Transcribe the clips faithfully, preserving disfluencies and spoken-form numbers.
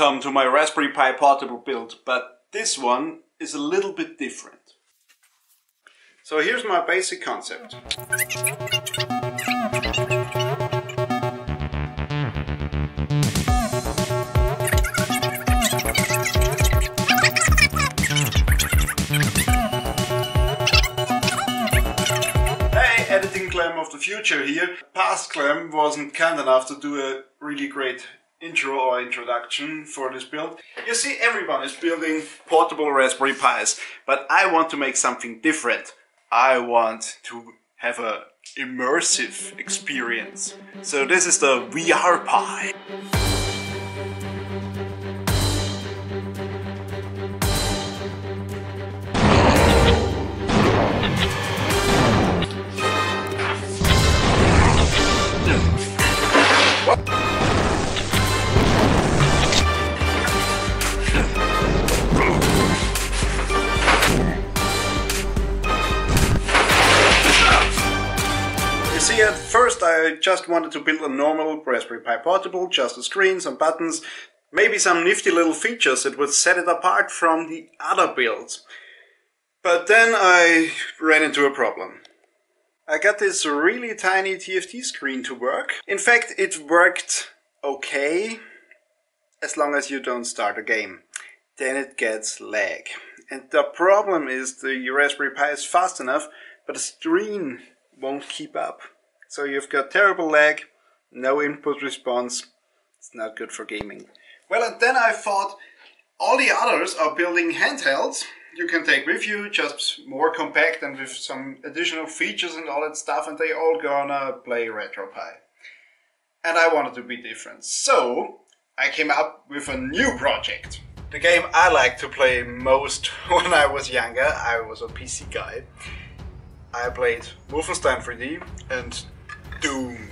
Welcome to my Raspberry Pi portable build, but this one is a little bit different. So here's my basic concept. Clem of the future here. Past Clem wasn't kind enough to do a really great intro or introduction for this build. You see, everyone is building portable Raspberry Pis, but I want to make something different. I want to have an immersive experience. So this is the V R Pi. At first I just wanted to build a normal Raspberry Pi portable, just a screen, some buttons, maybe some nifty little features that would set it apart from the other builds. But then I ran into a problem. I got this really tiny T F T screen to work. In fact, it worked okay, as long as you don't start a game. Then it gets lag. And the problem is the Raspberry Pi is fast enough, but the screen won't keep up. So you've got terrible lag, no input response, it's not good for gaming. Well, and then I thought, all the others are building handhelds you can take with you, just more compact and with some additional features and all that stuff, and they all gonna play RetroPie. And I wanted to be different. So I came up with a new project. The game I liked to play most when I was younger, I was a P C guy. I played Wolfenstein three D and Doom.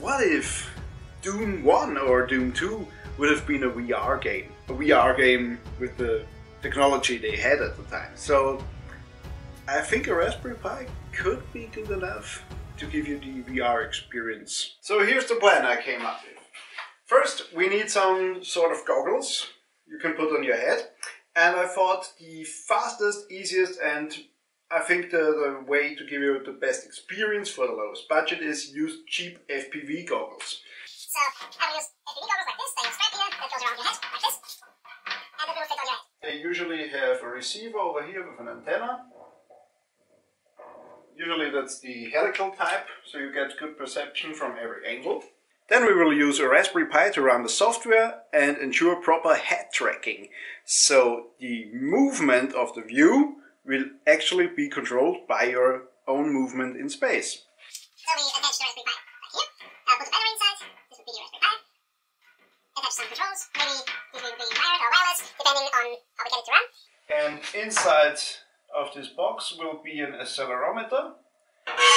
What if Doom one or Doom two would have been a V R game? A V R game with the technology they had at the time. So I think a Raspberry Pi could be good enough to give you the V R experience. So here's the plan I came up with. First, we need some sort of goggles you can put on your head. And I thought the fastest, easiest and I think the, the way to give you the best experience for the lowest budget is use cheap F P V goggles. So, I will use F P V goggles like this. They have a strap here that goes around your head, like this. And it will fit on your head. They usually have a receiver over here with an antenna. Usually that's the helical type, so you get good perception from every angle. Then we will use a Raspberry Pi to run the software and ensure proper head tracking. So the movement of the view will actually be controlled by your own movement in space. So we attach the Raspberry Pi right here, uh, put the battery inside, this would be your Raspberry Pi, attach some controls, maybe this will be wired or wireless, depending on how we get it to run. And inside of this box will be an accelerometer.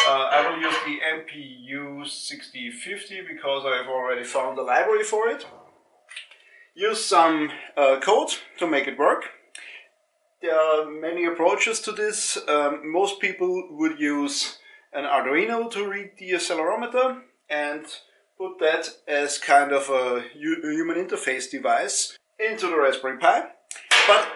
Uh, I will use the M P U sixty fifty because I've already found a library for it. Use some uh, code to make it work. There are many approaches to this. Um, most people would use an Arduino to read the accelerometer and put that as kind of a human interface device into the Raspberry Pi. But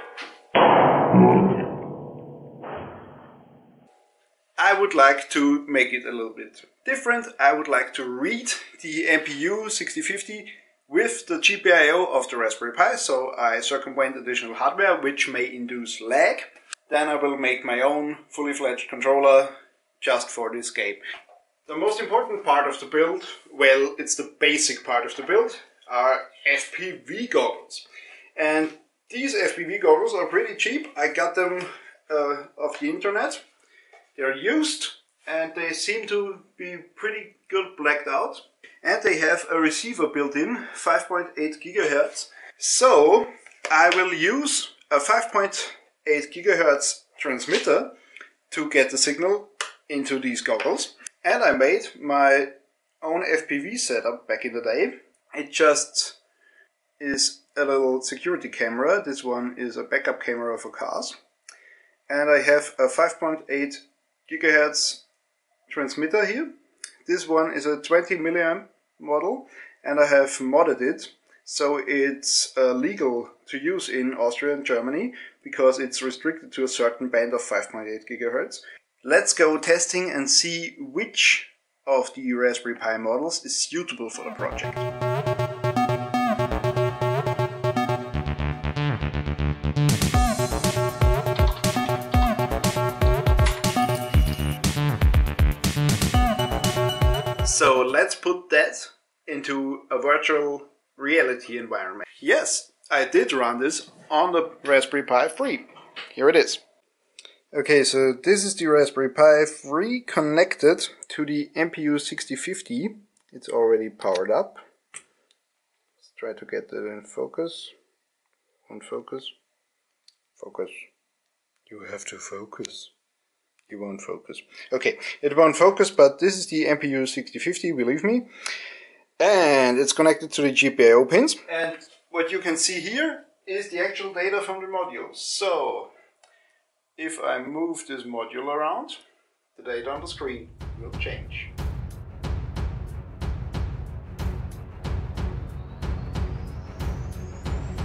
I would like to make it a little bit different. I would like to read the M P U sixty fifty with the G P I O of the Raspberry Pi, so I circumvent additional hardware which may induce lag. Then I will make my own fully-fledged controller just for this game. The most important part of the build, well, it's the basic part of the build, are F P V goggles. And these F P V goggles are pretty cheap. I got them uh, off the internet. They're used and they seem to be pretty good blacked out. And they have a receiver built in, five point eight gigahertz. So I will use a five point eight gigahertz transmitter to get the signal into these goggles. And I made my own F P V setup back in the day. It just is a little security camera. This one is a backup camera for cars. And I have a five point eight gigahertz transmitter here. This one is a twenty milliamp model and I have modded it So it's uh, legal to use in Austria and Germany because it's restricted to a certain band of five point eight gigahertz. Let's go testing and see which of the Raspberry Pi models is suitable for the project. So let's put that into a virtual reality environment. Yes, I did run this on the Raspberry Pi free. Here it is. Okay, so this is the Raspberry Pi free connected to the M P U sixty fifty. It's already powered up. Let's try to get that in focus. On focus. Focus. You have to focus. You won't focus. Okay, it won't focus, but this is the M P U sixty fifty, believe me. And it's connected to the G P I O pins. And what you can see here is the actual data from the module. So, if I move this module around, the data on the screen will change.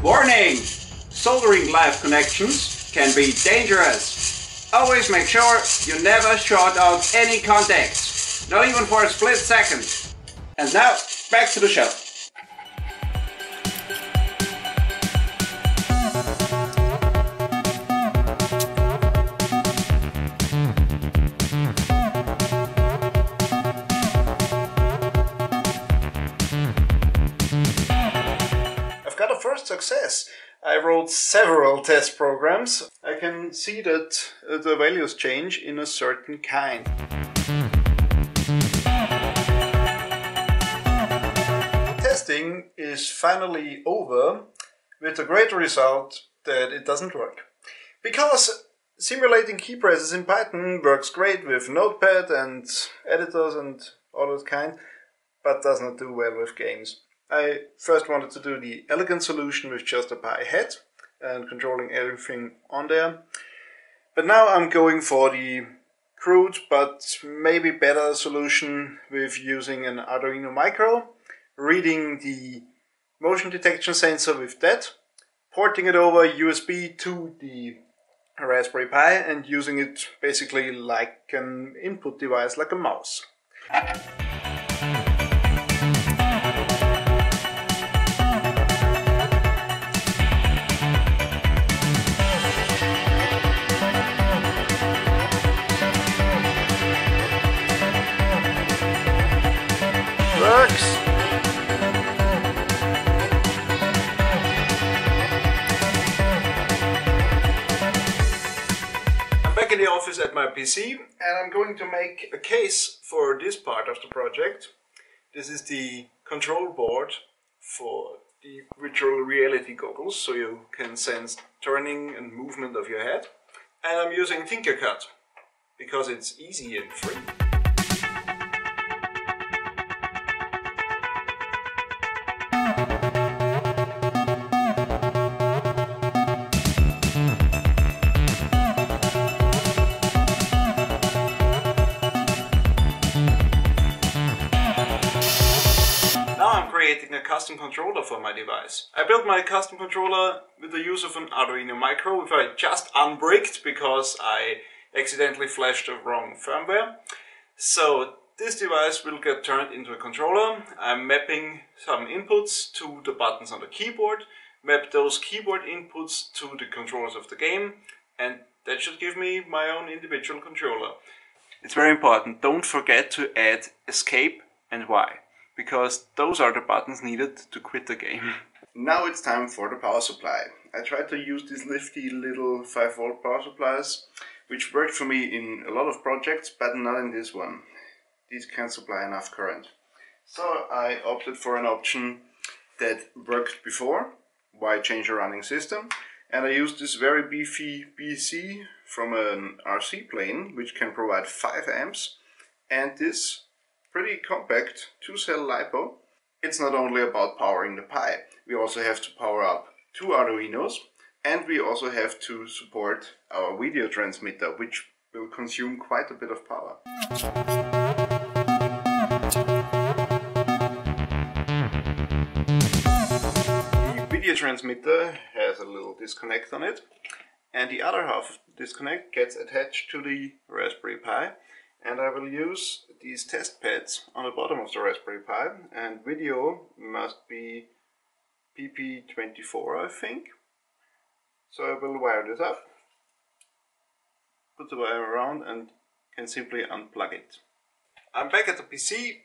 Warning! Soldering live connections can be dangerous. Always make sure you never short out any contacts, not even for a split second. And now, back to the show. I've got a first success. I wrote several test programs. I can see that the values change in a certain kind. Testing is finally over with the great result that it doesn't work. Because simulating key presses in Python works great with Notepad and editors and all that kind, but does not do well with games. I first wanted to do the elegant solution with just a Pi head and controlling everything on there. But now I'm going for the crude but maybe better solution with using an Arduino Micro. Reading the motion detection sensor with that, porting it over U S B to the Raspberry Pi and using it basically like an input device, like a mouse. Works! The office at my P C, and I'm going to make a case for this part of the project. This is the control board for the virtual reality goggles, so you can sense turning and movement of your head. And I'm using Tinkercad because it's easy and free. Creating a custom controller for my device. I built my custom controller with the use of an Arduino Micro, which I just unbricked because I accidentally flashed the wrong firmware. So this device will get turned into a controller. I'm mapping some inputs to the buttons on the keyboard, map those keyboard inputs to the controllers of the game, and that should give me my own individual controller. It's very important, don't forget to add escape and Y, because those are the buttons needed to quit the game. Now it's time for the power supply. I tried to use these nifty little five volt power supplies, which worked for me in a lot of projects, but not in this one. These can't supply enough current. So I opted for an option that worked before. Why change a running system? And I used this very beefy B E C from an R C plane, which can provide five amps, and this pretty compact two cell LiPo. It's not only about powering the Pi, we also have to power up two Arduinos, and we also have to support our video transmitter, which will consume quite a bit of power. video transmitter has a little disconnect on it, and the other half of the disconnect gets attached to the Raspberry Pi, and I will use these test pads on the bottom of the Raspberry Pi, and video must be P P twenty-four, I think. So I will wire this up, put the wire around, and can simply unplug it. I'm back at the P C,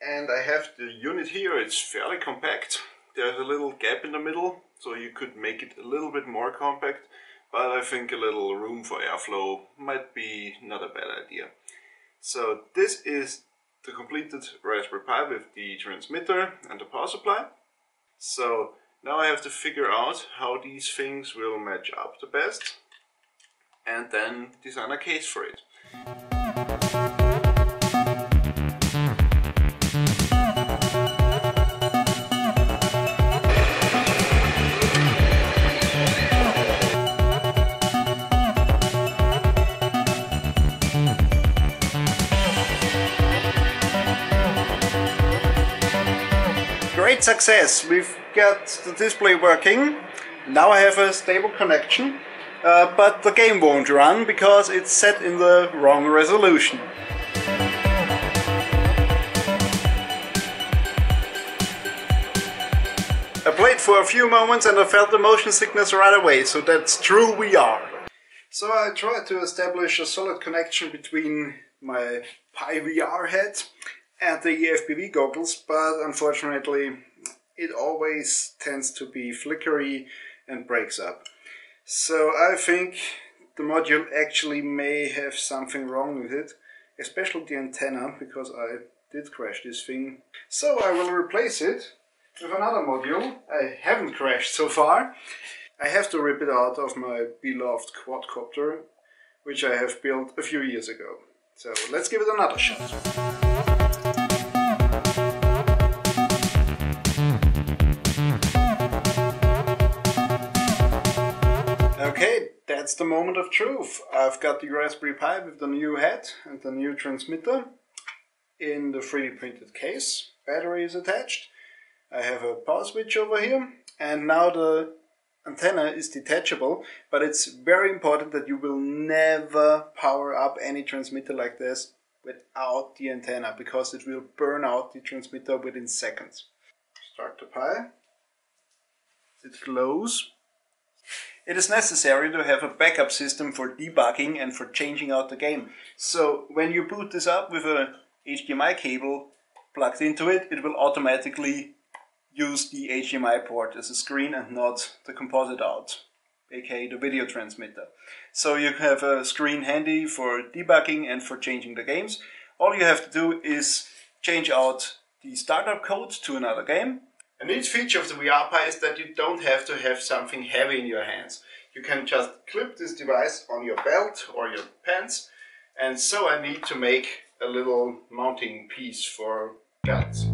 and I have the unit here. It's fairly compact. There's a little gap in the middle, so you could make it a little bit more compact, but I think a little room for airflow might be not a bad idea. So this is the completed Raspberry Pi with the transmitter and the power supply. So now I have to figure out how these things will match up the best, and then design a case for it. Great success! We've got the display working. Now I have a stable connection, uh, but the game won't run because it's set in the wrong resolution. I played for a few moments and I felt the motion sickness right away, so that's true we are. So I tried to establish a solid connection between my Pi V R head and the F P V goggles, but unfortunately it always tends to be flickery and breaks up. So I think the module actually may have something wrong with it, especially the antenna, because I did crash this thing. So I will replace it with another module. I haven't crashed so far. I have to rip it out of my beloved quadcopter, which I have built a few years ago. So let's give it another shot. Okay, that's the moment of truth. I've got the Raspberry Pi with the new head and the new transmitter in the three D printed case. Battery is attached. I have a power switch over here, and now the antenna is detachable, but it's very important that you will never power up any transmitter like this without the antenna, because it will burn out the transmitter within seconds. Start the Pi. It glows. It is necessary to have a backup system for debugging and for changing out the game. So when you boot this up with a H D M I cable plugged into it, it will automatically use the H D M I port as a screen and not the composite out, aka the video transmitter. So you have a screen handy for debugging and for changing the games. All you have to do is change out the startup code to another game. A neat feature of the VRPi is that you don't have to have something heavy in your hands. You can just clip this device on your belt or your pants, and so I need to make a little mounting piece for guns.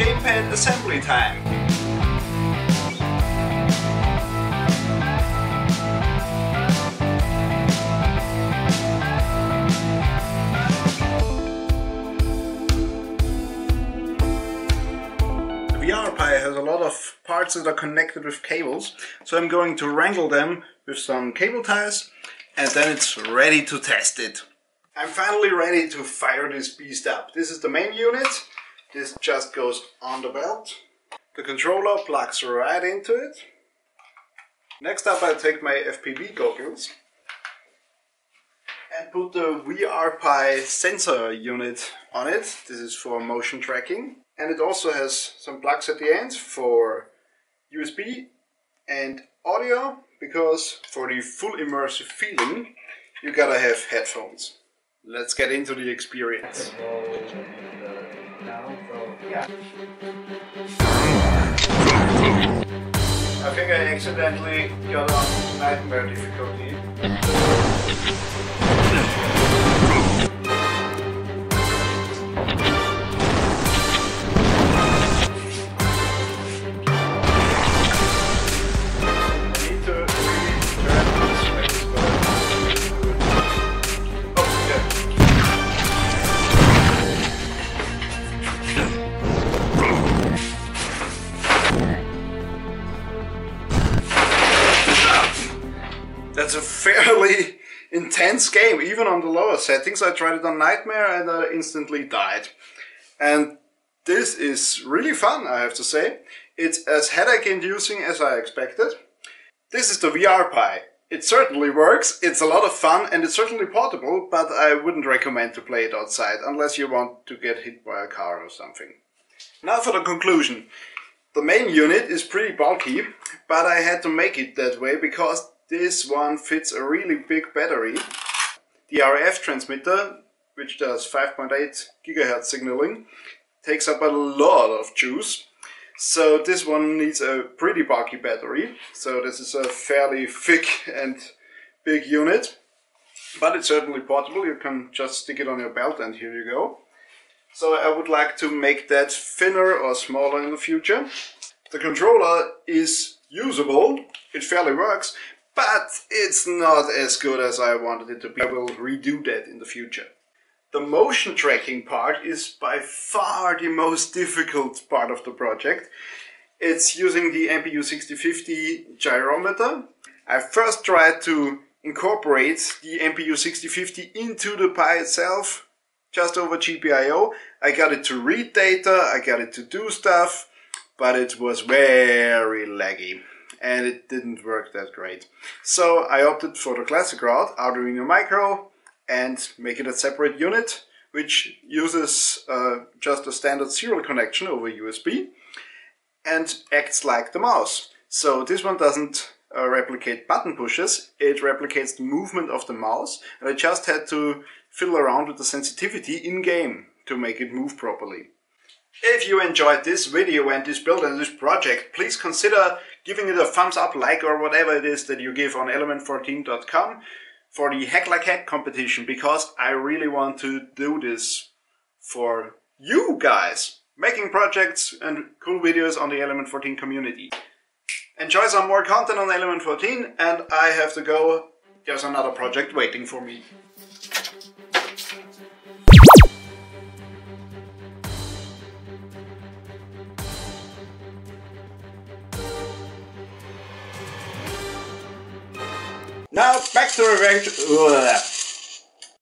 Gamepad assembly time. The VRPi has a lot of parts that are connected with cables, so I'm going to wrangle them with some cable ties, and then it's ready to test it. I'm finally ready to fire this beast up. This is the main unit. This just goes on the belt. The controller plugs right into it. Next up, I take my F P V goggles and put the VRPi sensor unit on it. This is for motion tracking. And it also has some plugs at the end for U S B and audio, because for the full immersive feeling, you gotta have headphones. Let's get into the experience. Yeah. I think I accidentally got on nightmare difficulty. intense game, even on the lower settings. I tried it on Nightmare and I instantly died. And this is really fun, I have to say. It's as headache-inducing as I expected. This is the VRPi. It certainly works, it's a lot of fun, and it's certainly portable, but I wouldn't recommend to play it outside, unless you want to get hit by a car or something. Now for the conclusion. The main unit is pretty bulky, but I had to make it that way, because this one fits a really big battery. The R F transmitter, which does five point eight gigahertz signaling, takes up a lot of juice. So this one needs a pretty bulky battery, so this is a fairly thick and big unit, but it's certainly portable. You can just stick it on your belt and here you go. So I would like to make that thinner or smaller in the future. The controller is usable, it fairly works, but it's not as good as I wanted it to be. I will redo that in the future. The motion tracking part is by far the most difficult part of the project. It's using the M P U sixty fifty gyrometer. I first tried to incorporate the M P U sixty fifty into the Pi itself, just over G P I O. I got it to read data, I got it to do stuff, but it was very laggy and it didn't work that great. So I opted for the classic route, Arduino Micro, and make it a separate unit, which uses uh, just a standard serial connection over U S B and acts like the mouse. So this one doesn't uh, replicate button pushes, it replicates the movement of the mouse, and I just had to fiddle around with the sensitivity in-game to make it move properly. If you enjoyed this video and this build and this project, please consider giving it a thumbs up, like, or whatever it is that you give on element fourteen dot com. For the Hack Like Hack competition, because I really want to do this for you guys, making projects and cool videos on the element fourteen community. Enjoy some more content on element fourteen, and I have to go, there's another project waiting for me. Now back to revenge. Ugh.